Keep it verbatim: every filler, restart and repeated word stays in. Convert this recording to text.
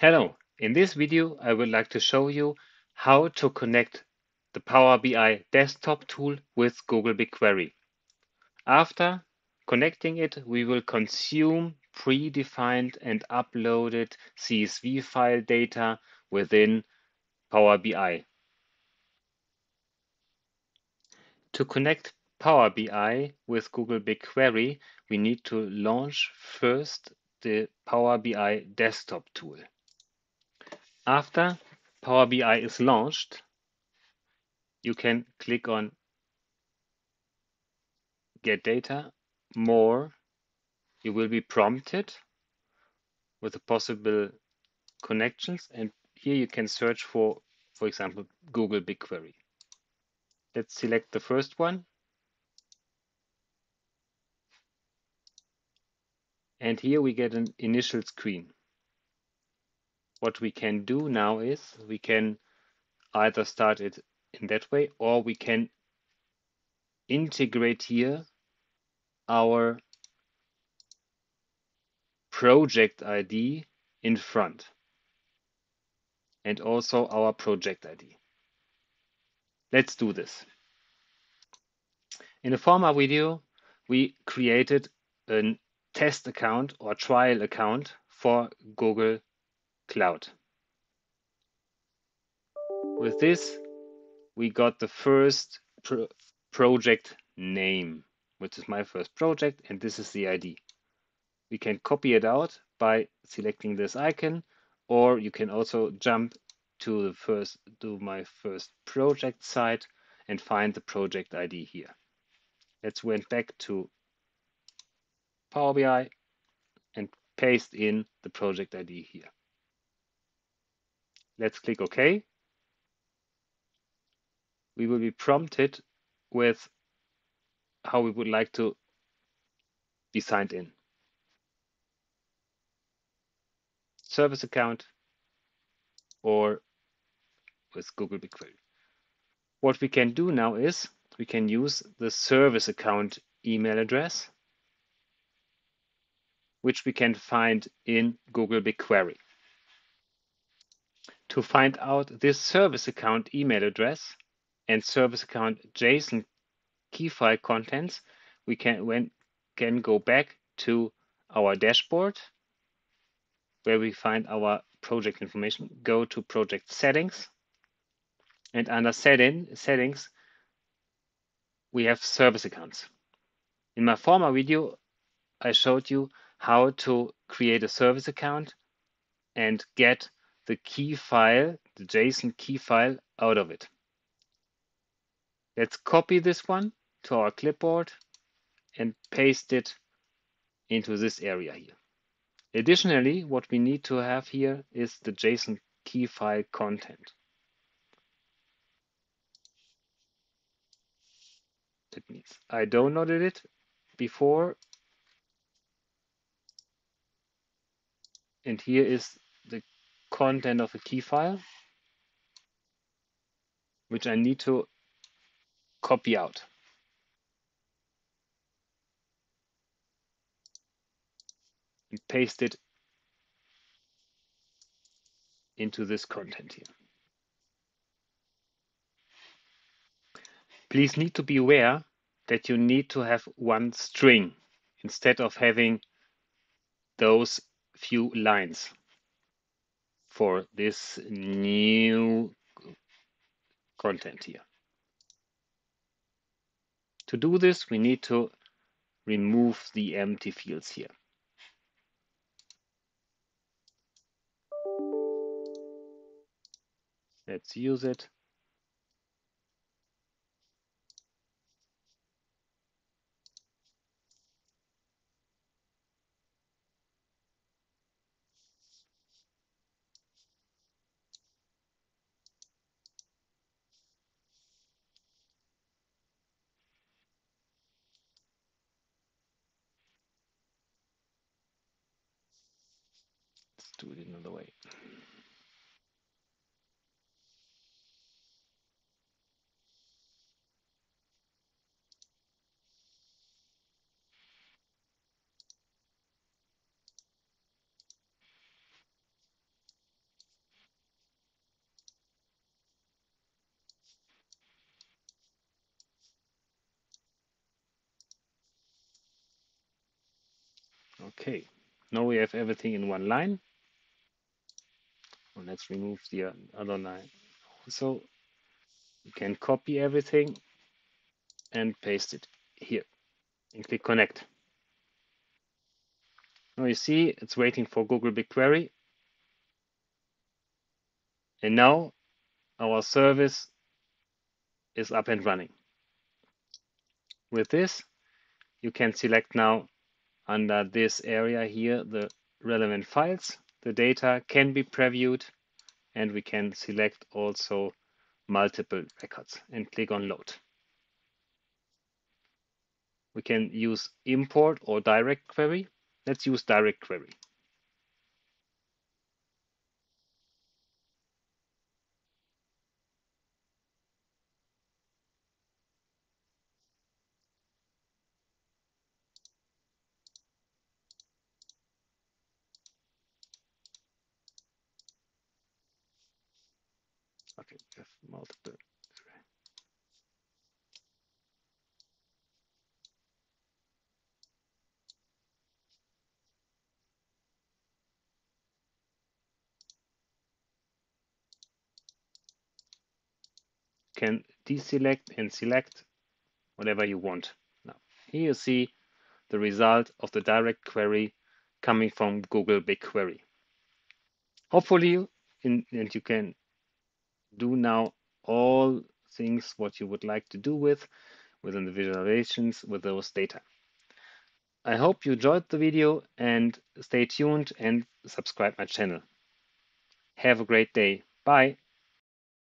Hello, in this video I would like to show you how to connect the Power B I Desktop tool with Google BigQuery. After connecting it, we will consume predefined and uploaded C S V file data within Power B I. To connect Power B I with Google BigQuery, we need to launch first the Power B I Desktop tool. After Power B I is launched, you can click on Get Data, More. You will be prompted with the possible connections, and here you can search for, for example, Google BigQuery. Let's select the first one. And here we get an initial screen. What we can do now is we can either start it in that way, or we can integrate here our project I D in front and also our project I D. Let's do this. In a former video, we created a test account or trial account for Google Cloud. With this, we got the first pro project name, which is my first project, and this is the I D. We can copy it out by selecting this icon, or you can also jump to the first, to my first project site and find the project I D here. Let's went back to Power B I and paste in the project I D here. Let's click OK. We will be prompted with how we would like to be signed in. Service account or with Google BigQuery. What we can do now is we can use the service account email address, which we can find in Google BigQuery. To find out this service account email address and service account JSON key file contents, we can, when, can go back to our dashboard where we find our project information. Go to project settings, and under setting, settings, we have service accounts. In my former video, I showed you how to create a service account and get the key file, the JSON key file, out of it. Let's copy this one to our clipboard and paste it into this area here. Additionally, what we need to have here is the JSON key file content. That means I downloaded it before, and here is the content of a key file, which I need to copy out. And paste it into this content here. Please need to be aware that you need to have one string instead of having those few lines for this new content here. To do this, we need to remove the empty fields here. Let's use it. Let's do it another way. Okay, now we have everything in one line. Well, let's remove the other line. So you can copy everything and paste it here and click connect. Now you see it's waiting for Google BigQuery. And now our service is up and running. With this, you can select now under this area here, the relevant files. The data can be previewed, and we can select also multiple records and click on load. We can use import or direct query. Let's use direct query. Okay, we have multiple. Can deselect and select whatever you want. Now, here you see the result of the direct query coming from Google BigQuery. Hopefully, in, and you can do now all things what you would like to do with within the visualizations with those data. I hope you enjoyed the video, and stay tuned and subscribe my channel. Have a great day. Bye.